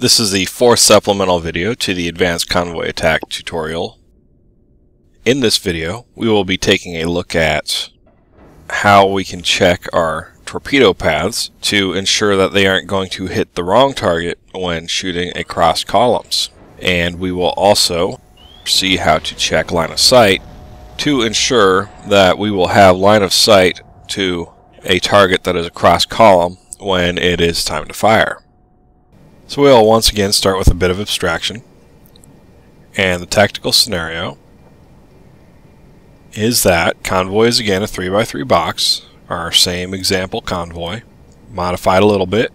This is the fourth supplemental video to the Advanced Convoy Attack tutorial. In this video, we will be taking a look at how we can check our torpedo paths to ensure that they aren't going to hit the wrong target when shooting across columns. And we will also see how to check line of sight to ensure that we will have line of sight to a target that is across column when it is time to fire. So we'll once again start with a bit of abstraction, and the tactical scenario is that convoy is again a 3x3 box, our same example convoy, modified a little bit.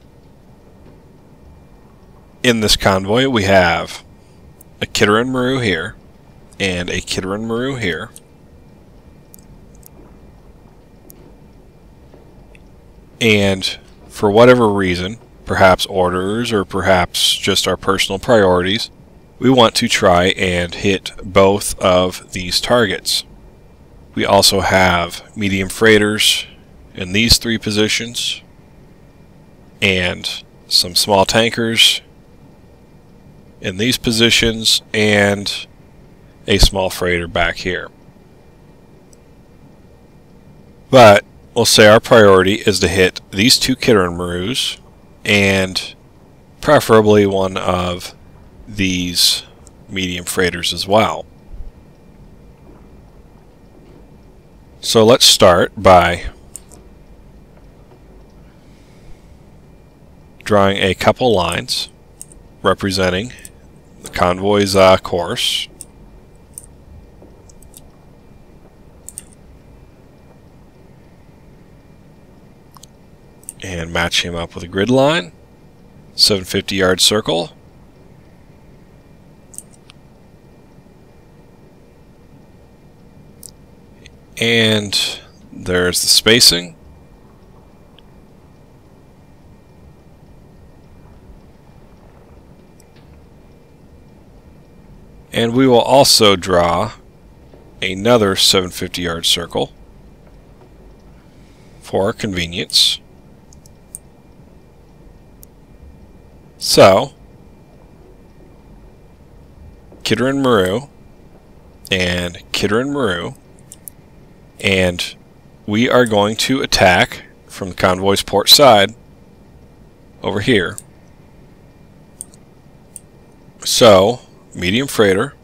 In this convoy we have a Kateri Maru here, and a Kateri Maru here. And for whatever reason, perhaps orders or perhaps just our personal priorities, we want to try and hit both of these targets. We also have medium freighters in these three positions and some small tankers in these positions and a small freighter back here. But we'll say our priority is to hit these two Kateri Marus and preferably one of these medium freighters as well. So let's start by drawing a couple lines representing the convoy's course. And match him up with a grid line, 750-yard circle, and there's the spacing. And we will also draw another 750-yard circle for convenience. So, Kateri Maru and Kateri Maru, and we are going to attack from the convoy's port side over here. So, medium freighter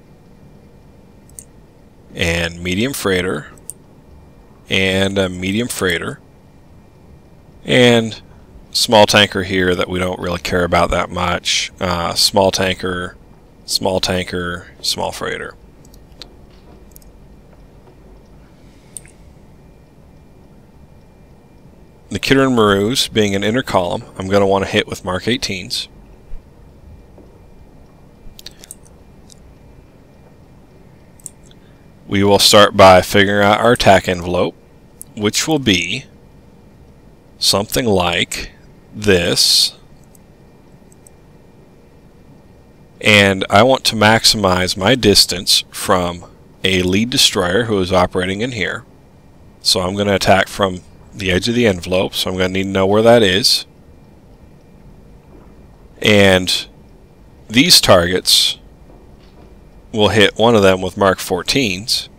and medium freighter and a medium freighter and small tanker here that we don't really care about that much. Small tanker, small tanker, small freighter. The Kateri Marus being an inner column, I'm going to want to hit with Mark 18s. We will start by figuring out our attack envelope, which will be something like this, and I want to maximize my distance from a lead destroyer who is operating in here. So I'm going to attack from the edge of the envelope, so I'm going to need to know where that is. And these targets will hit one of them with Mark 14s.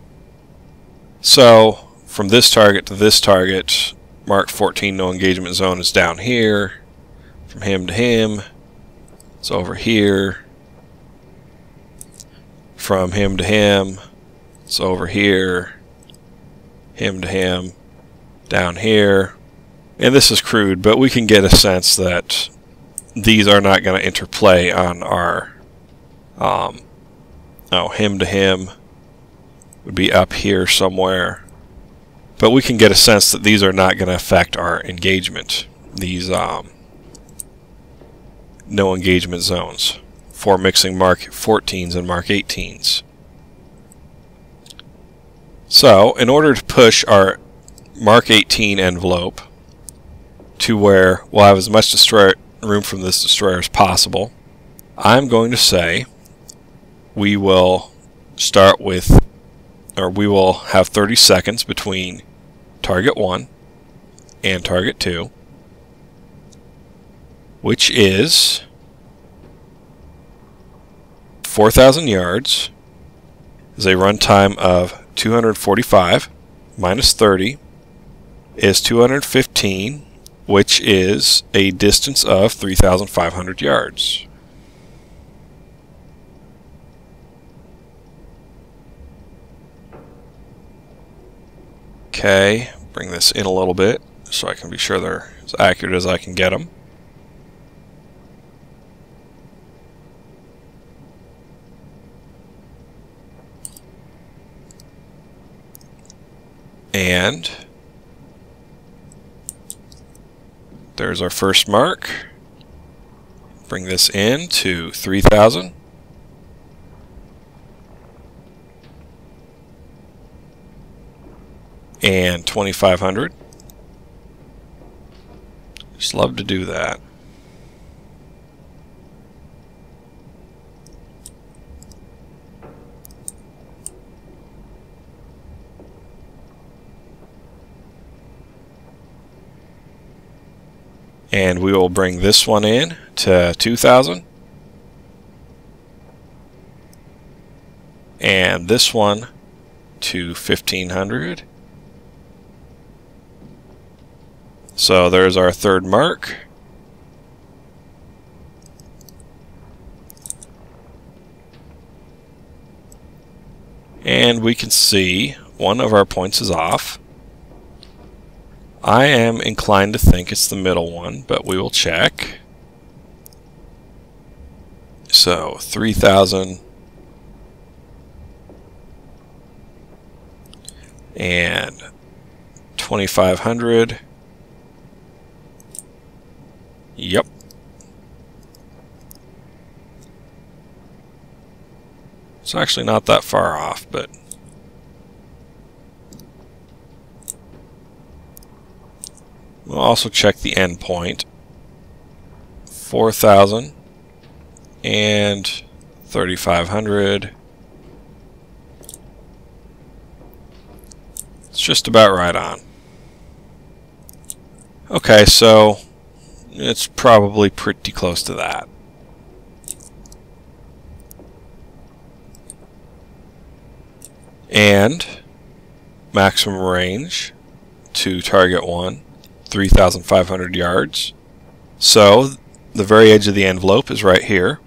So from this target to this target, Mark 14 no engagement zone is down here. From him to him, it's over here. From him to him, it's over here. Him to him, down here. And this is crude, but we can get a sense that these are not going to interplay on our... him to him would be up here somewhere. But we can get a sense that these are not going to affect our engagement. These no engagement zones for mixing Mark 14s and Mark 18s. So in order to push our Mark 18 envelope to where we'll have as much room from this destroyer as possible, I'm going to say we will start with, or we will have 30 seconds between target 1 and target 2, which is 4,000 yards is a run time of 245 minus 30 is 215, which is a distance of 3,500 yards. Okay, bring this in a little bit so I can be sure they're as accurate as I can get them. And there's our first mark. Bring this in to 3,000. And 2,500. Just love to do that. And we will bring this one in to 2,000. And this one to 1,500. So there's our third mark. And we can see one of our points is off. I am inclined to think it's the middle one, but we will check. So 3,000 and 2,500. Yep. It's actually not that far off, but we'll also check the end point. 4,000 and 3,500. It's just about right on. Okay, so it's probably pretty close to that. And maximum range to target one, 3,500 yards. So the very edge of the envelope is right here.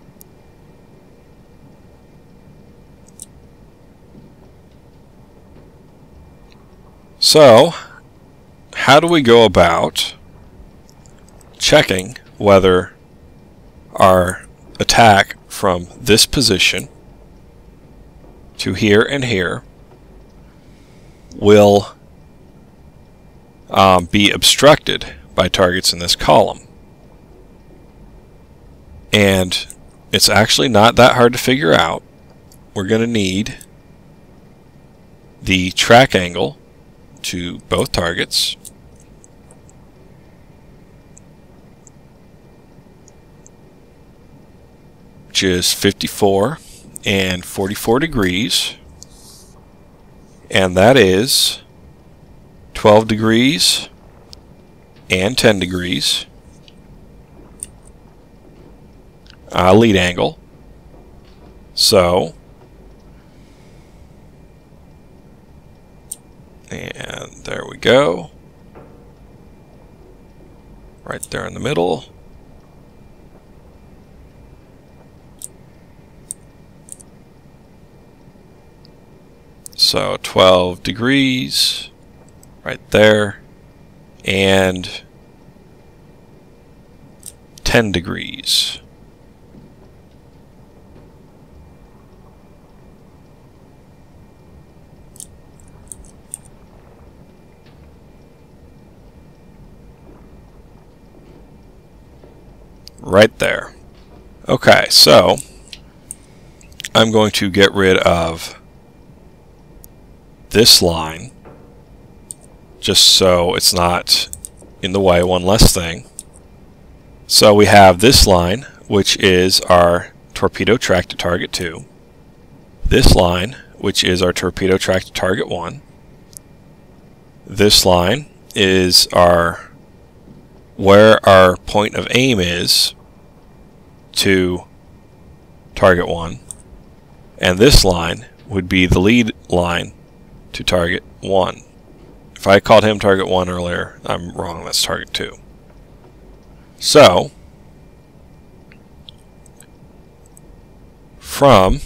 So how do we go about checking whether our attack from this position to here and here will be obstructed by targets in this column? And it's actually not that hard to figure out. We're going to need the track angle to both targets. Which is 54 and 44 degrees, and that is 12 degrees and 10 degrees lead angle. So, and there we go, right there in the middle. So 12 degrees right there and 10 degrees. Right there. Okay, so I'm going to get rid of this line just so it's not in the way, one less thing. So we have this line, which is our torpedo track to target 2, this line, which is our torpedo track to target 1, this line is our where our point of aim is to target 1, And this line would be the lead line to target 1. If I called him target 1 earlier, I'm wrong, that's target 2. So, from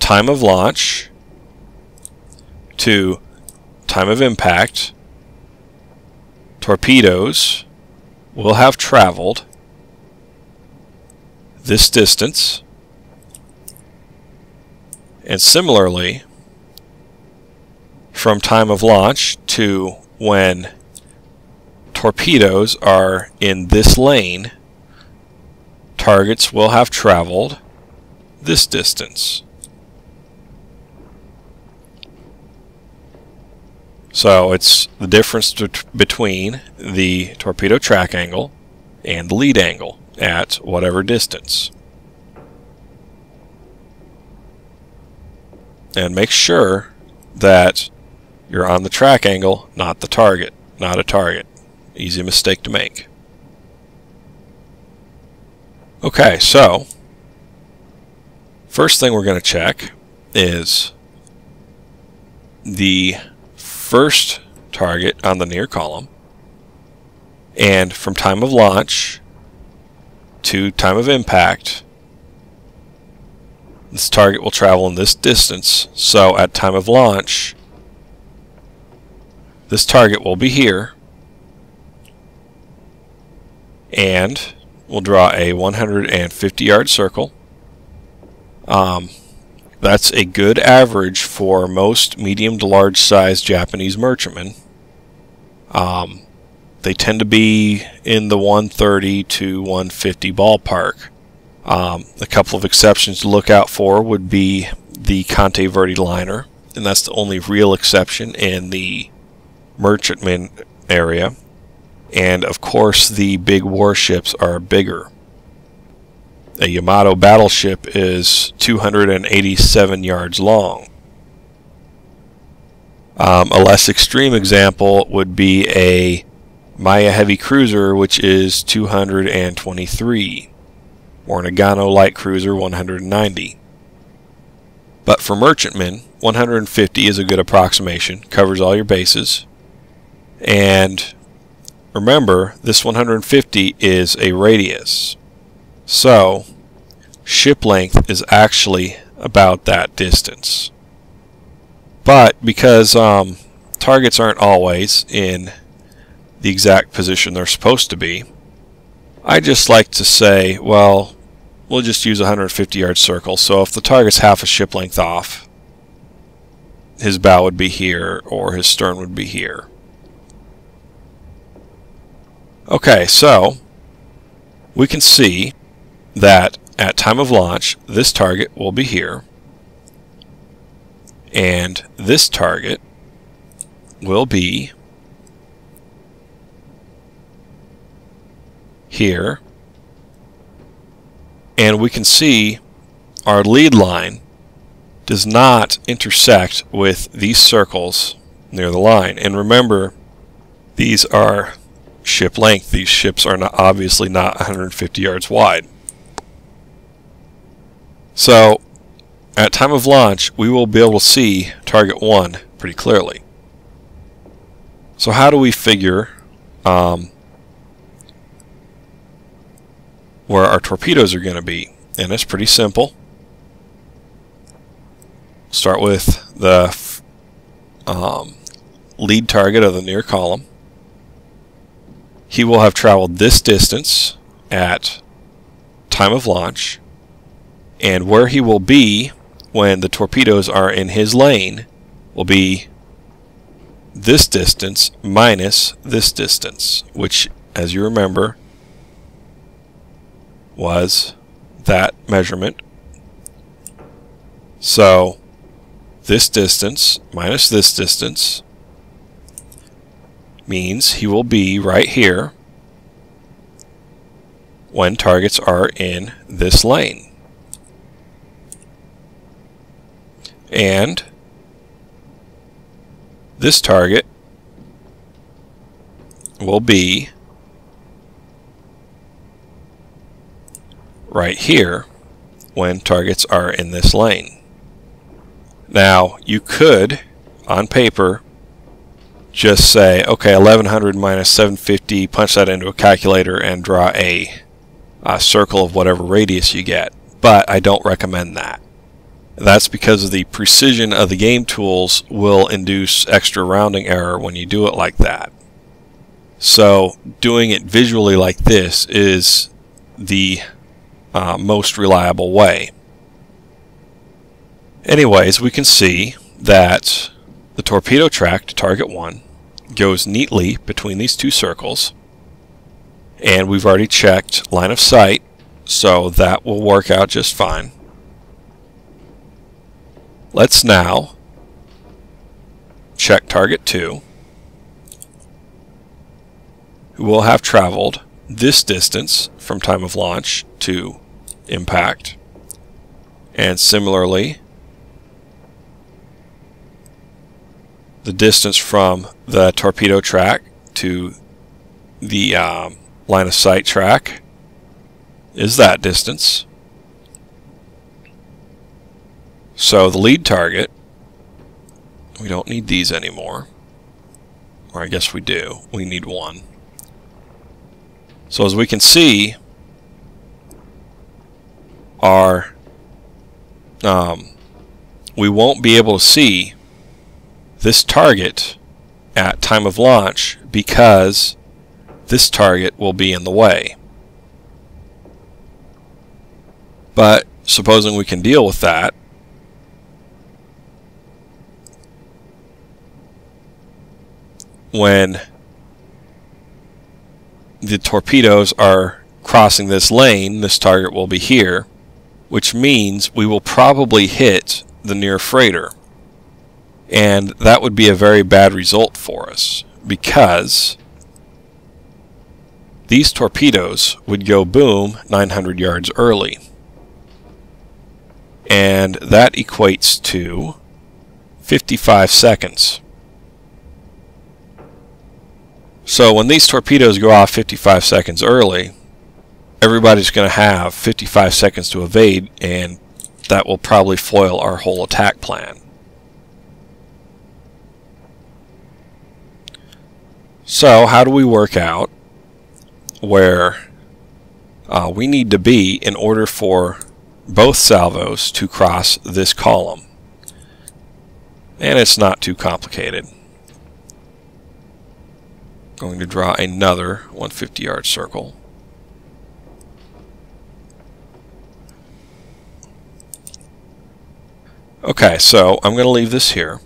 time of launch to time of impact, torpedoes will have traveled this distance, and similarly from time of launch to when torpedoes are in this lane, targets will have traveled this distance. So it's the difference between the torpedo track angle and the lead angle at whatever distance. And make sure that you're on the track angle, not the target, not a target. Easy mistake to make. Okay, so first thing we're going to check is the first target on the near column, and from time of launch to time of impact, this target will travel in this distance. So at time of launch, this target will be here, and we'll draw a 150-yard circle. That's a good average for most medium to large size Japanese merchantmen. They tend to be in the 130 to 150 ballpark. A couple of exceptions to look out for would be the Conte Verde liner, and that's the only real exception in the merchantman area. And of course the big warships are bigger. A Yamato battleship is 287 yards long. A less extreme example would be a Maya heavy cruiser, which is 223, or an Agano light cruiser, 190. But for merchantmen, 150 is a good approximation, covers all your bases. And remember, this 150 is a radius. So, ship length is actually about that distance. But because targets aren't always in the exact position they're supposed to be, I just like to say, well, we'll just use a 150-yard circle. So if the target's half a ship length off, his bow would be here or his stern would be here. Okay, so we can see that at time of launch, this target will be here, and this target will be here, and we can see our lead line does not intersect with these circles near the line. And remember, these are ship length. These ships are not, obviously not 150 yards wide. So at time of launch, we will be able to see target 1 pretty clearly. So how do we figure where our torpedoes are going to be? And it's pretty simple. Start with the lead target of the near column. He will have traveled this distance at time of launch, and where he will be when the torpedoes are in his lane will be this distance minus this distance, which, as you remember, was that measurement. So this distance minus this distance means he will be right here when targets are in this lane. And this target will be right here when targets are in this lane. Now, you could, on paper, just say, okay, 1100 minus 750, punch that into a calculator and draw a circle of whatever radius you get. But I don't recommend that. That's because the precision of the game tools will induce extra rounding error when you do it like that. So doing it visually like this is the most reliable way. Anyways, we can see that the torpedo track to target 1 goes neatly between these two circles, and we've already checked line of sight, so that will work out just fine. Let's now check target 2, who will have traveled this distance from time of launch to impact, and similarly the distance from the torpedo track to the line of sight track is that distance. So the lead target, we don't need these anymore, or I guess we do, we need one. So as we can see, our we won't be able to see this target at time of launch because this target will be in the way. But supposing we can deal with that, when the torpedoes are crossing this lane, this target will be here, which means we will probably hit the near freighter. And that would be a very bad result for us, because these torpedoes would go boom 900 yards early. And that equates to 55 seconds. So when these torpedoes go off 55 seconds early, everybody's going to have 55 seconds to evade, and that will probably foil our whole attack plan. So how do we work out where we need to be in order for both salvos to cross this column? And it's not too complicated. Going to draw another 150-yard circle. Okay, so I'm going to leave this here,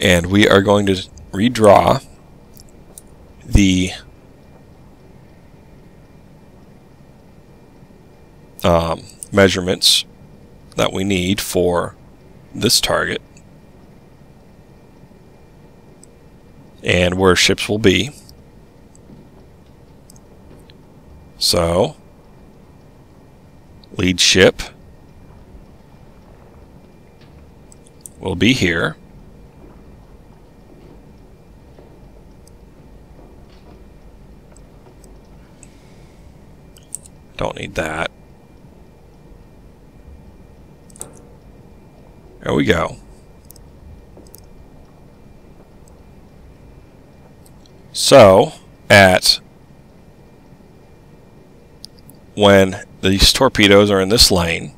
and we are going to redraw the measurements that we need for this target and where ships will be. So, lead ship will be here. Don't need that. There we go. So, when these torpedoes are in this lane,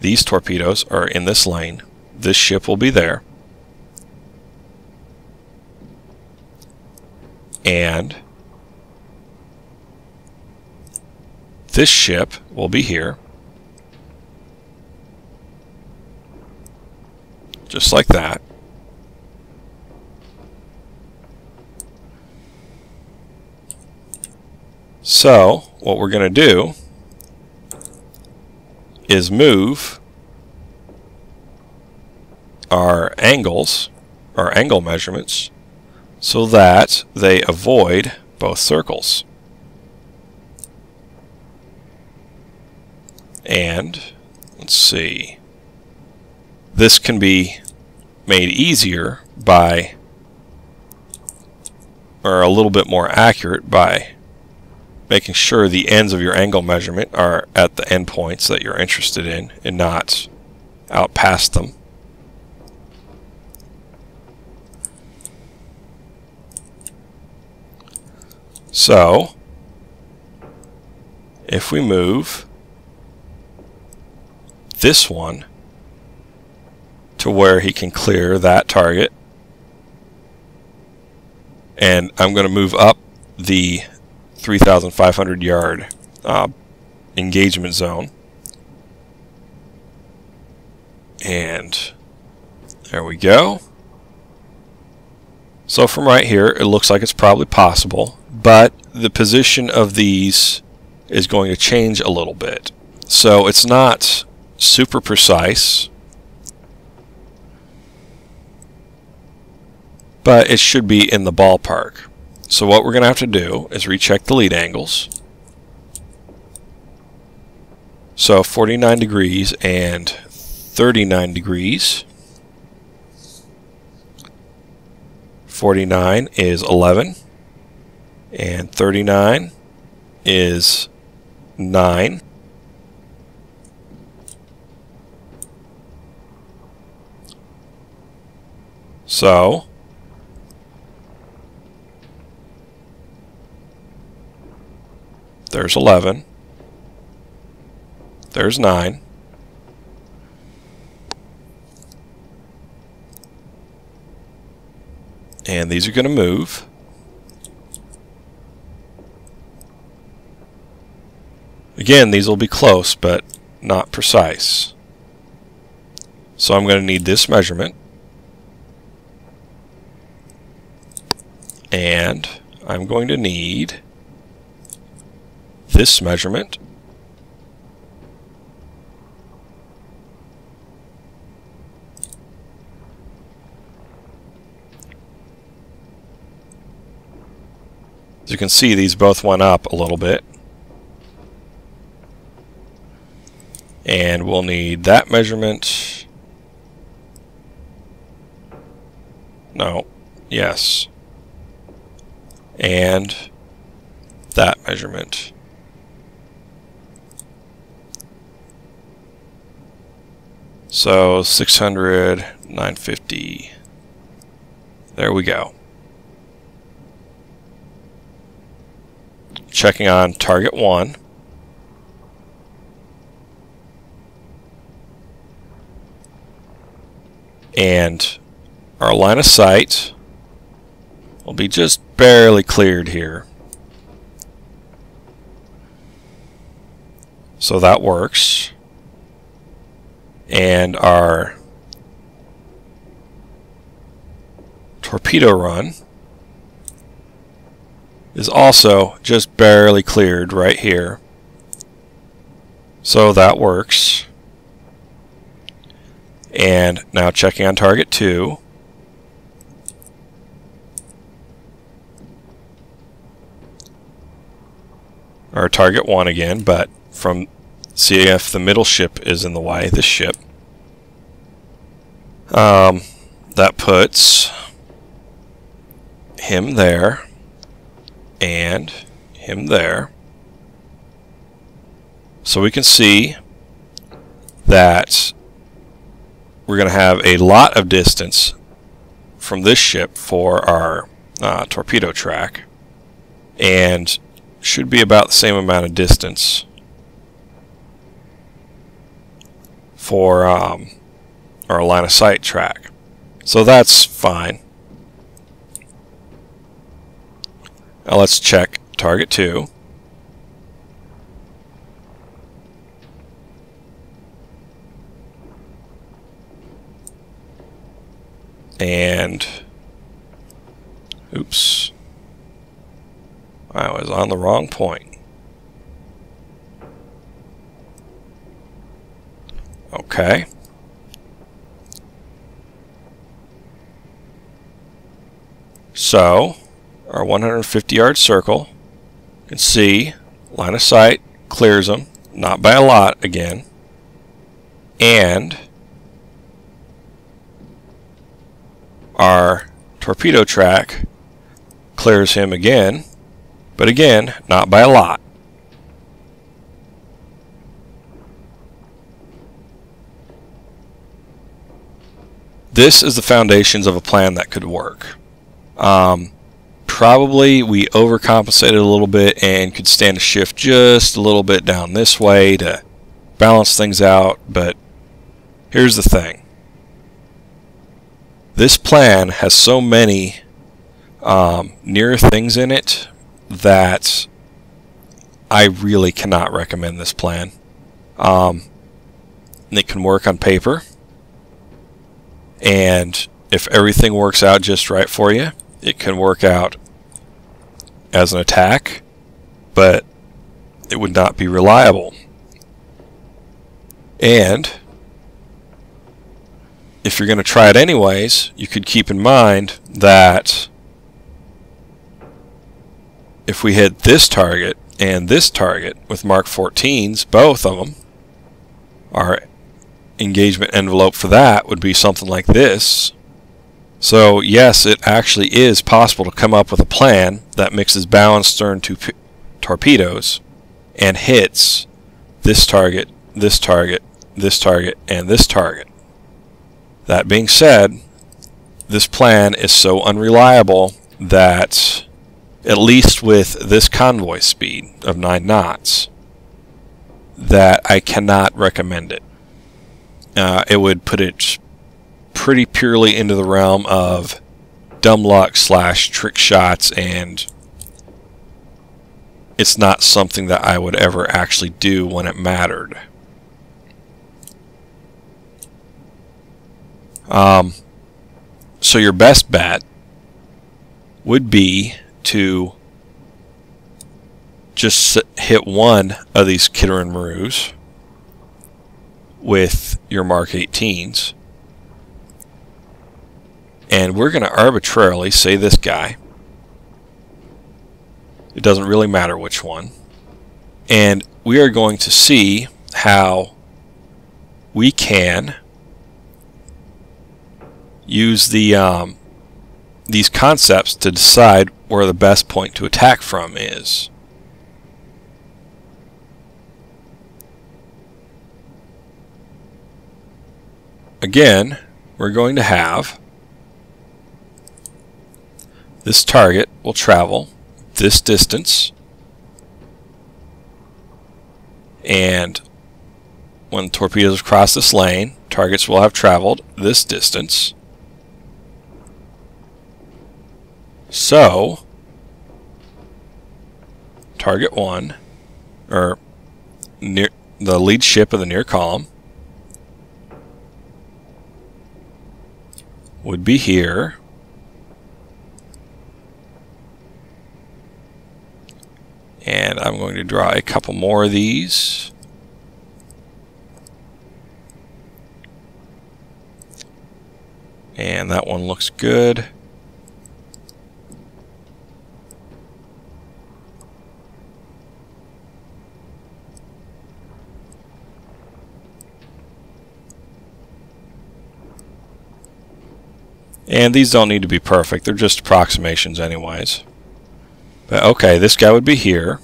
these torpedoes are in this lane, this ship will be there. And this ship will be here. Just like that. So, what we're going to do is move our angles, our angle measurements, so that they avoid both circles. And, let's see, this can be made easier by, or a little bit more accurate by, making sure the ends of your angle measurement are at the endpoints that you're interested in and not out past them. So, if we move this one to where he can clear that target, and I'm going to move up the 3,500 yard engagement zone, and there we go. So from right here it looks like it's probably possible, but the position of these is going to change a little bit, so it's not super precise, but it should be in the ballpark. So what we're going to have to do is recheck the lead angles. So 49 degrees and 39 degrees. 49 is 11 and 39 is 9. So there's 11, there's 9, and these are going to move. Again, these will be close, but not precise. So I'm going to need this measurement, and I'm going to need this measurement, as you can see, these both went up a little bit, and we'll need that measurement. No, yes, and that measurement. So 600, 950, there we go. Checking on target 1. And our line of sight will be just barely cleared here. So that works. And our torpedo run is also just barely cleared right here. So that works. And now checking on target 2. Or target 1 again, but from see if the middle ship is in the way, this ship. That puts him there and him there. So we can see that we're going to have a lot of distance from this ship for our torpedo track, and should be about the same amount of distance for our line of sight track. So that's fine. Now let's check target 2. And oops, I was on the wrong point. Okay. So our 150 yard circle, you can see line of sight clears them, not by a lot again, and our torpedo track clears him again, but again not by a lot. This is the foundations of a plan that could work. Probably we overcompensated a little bit and could stand a shift just a little bit down this way to balance things out, but here's the thing. This plan has so many near things in it that I really cannot recommend this plan. It can work on paper, and if everything works out just right for you, it can work out as an attack, but it would not be reliable. And if you're going to try it anyways, you could keep in mind that if we hit this target and this target with Mark 14s, both of them, our engagement envelope for that would be something like this. So yes, it actually is possible to come up with a plan that mixes balanced stern torpedoes and hits this target, this target, this target, and this target. That being said, this plan is so unreliable that, at least with this convoy speed of 9 knots, that I cannot recommend it. It would put it pretty purely into the realm of dumb luck / trick shots, and it's not something that I would ever actually do when it mattered. So your best bet would be to just hit one of these Kateri Marus with your Mark 18s. And we're going to arbitrarily say this guy. It doesn't really matter which one. And we are going to see how we can use the these concepts to decide where the best point to attack from is. Again, we're going to have this target will travel this distance, and when torpedoes cross this lane, targets will have traveled this distance. So, target one, or near the lead ship of the near column, would be here. And I'm going to draw a couple more of these. And that one looks good. And these don't need to be perfect, they're just approximations anyways. But okay, this guy would be here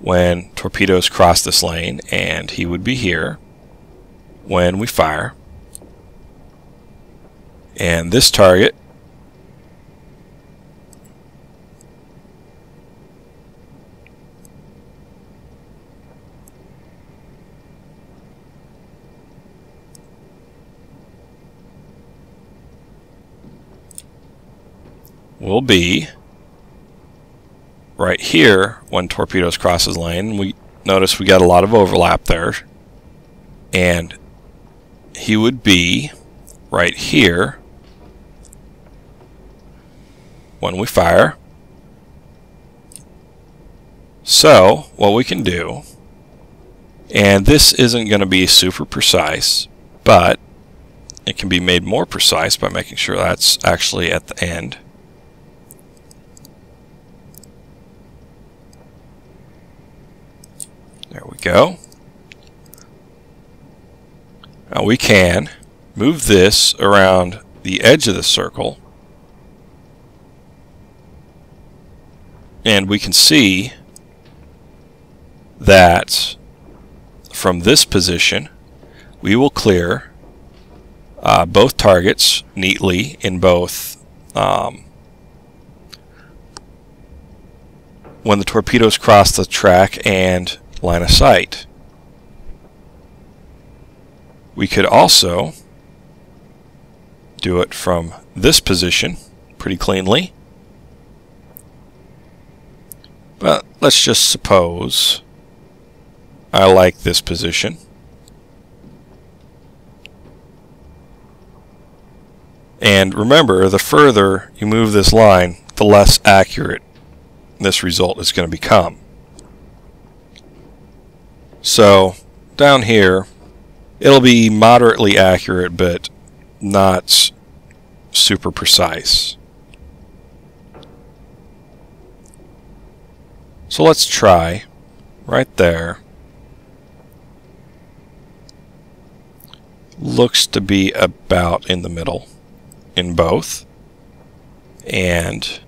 when torpedoes cross this lane, and he would be here when we fire. And this target will be right here when torpedoes crosses lane. We notice we got a lot of overlap there, and he would be right here when we fire. So what we can do, and this isn't going to be super precise, but it can be made more precise by making sure that's actually at the end. There we go. Now we can move this around the edge of the circle, and we can see that from this position we will clear both targets neatly in both when the torpedoes cross the track and line of sight. We could also do it from this position pretty cleanly. But let's just suppose I like this position. And remember, the further you move this line, the less accurate this result is going to become. So down here, it'll be moderately accurate, but not super precise. So let's try right there. Looks to be about in the middle in both. And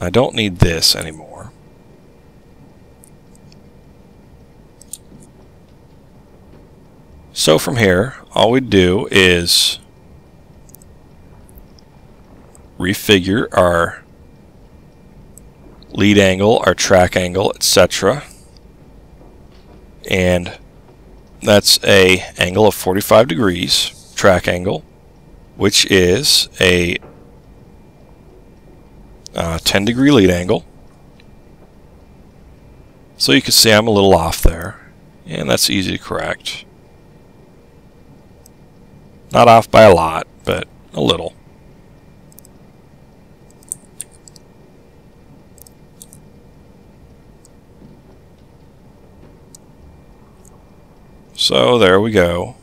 I don't need this anymore. So from here, all we do is refigure our lead angle, our track angle, etc. And that's a angle of 45 degrees, track angle, which is a 10-degree lead angle. So you can see I'm a little off there, and that's easy to correct. Not off by a lot, but a little. So there we go.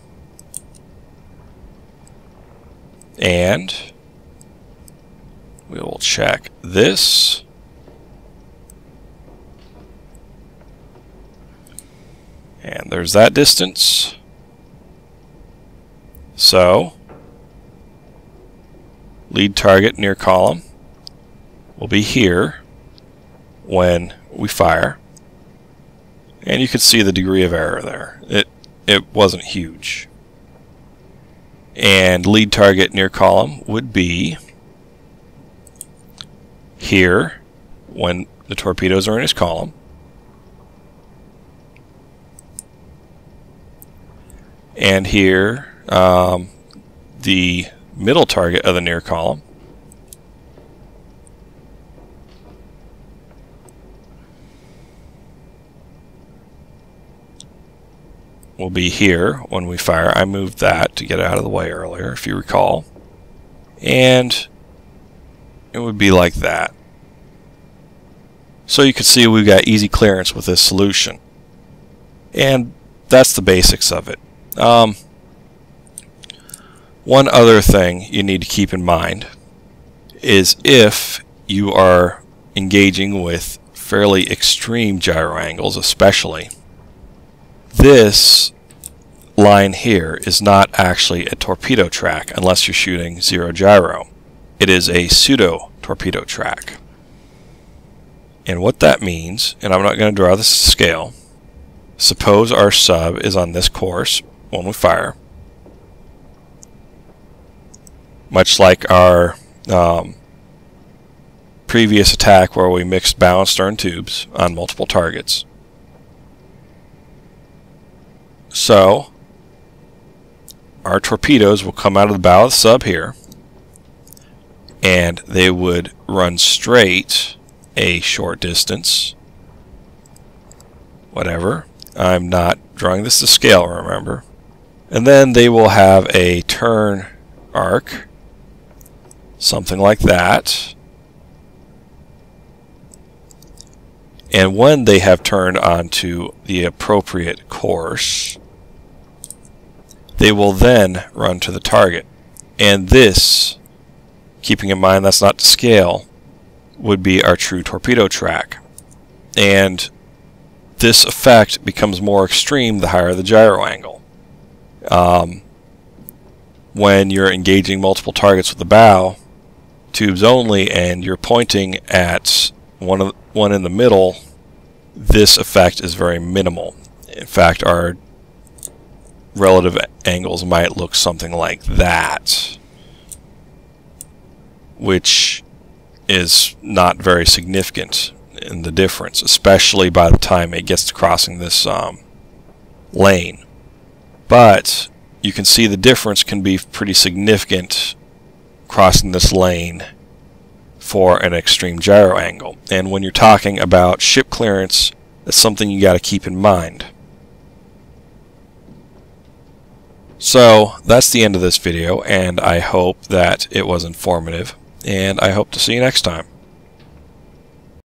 And we will check this. And there's that distance. So, lead target near column will be here when we fire. And you can see the degree of error there. It wasn't huge. And lead target near column would be here when the torpedoes are in his column. And here the middle target of the near column. Will be here when we fire. I moved that to get out of the way earlier, if you recall. And it would be like that. So you can see we've got easy clearance with this solution. And that's the basics of it. One other thing you need to keep in mind is if you are engaging with fairly extreme gyro angles, especially, this line here is not actually a torpedo track unless you're shooting zero gyro. It is a pseudo torpedo track. And what that means, and I'm not going to draw this to scale, suppose our sub is on this course when we fire. Much like our previous attack where we mixed bow and stern tubes on multiple targets. So our torpedoes will come out of the bow of the sub here, and they would run straight a short distance, whatever. I'm not drawing this to scale, remember. And then they will have a turn arc, something like that. And when they have turned onto the appropriate course, they will then run to the target. And this, keeping in mind that's not to scale, would be our true torpedo track. And this effect becomes more extreme the higher the gyro angle. When you're engaging multiple targets with the bow, tubes only, and you're pointing at one in the middle, this effect is very minimal. In fact, our relative angles might look something like that, which is not very significant in the difference, especially by the time it gets to crossing this lane. But you can see the difference can be pretty significant crossing this lane for an extreme gyro angle. And when you're talking about ship clearance, that's something you got to keep in mind. So that's the end of this video, and I hope that it was informative, and I hope to see you next time.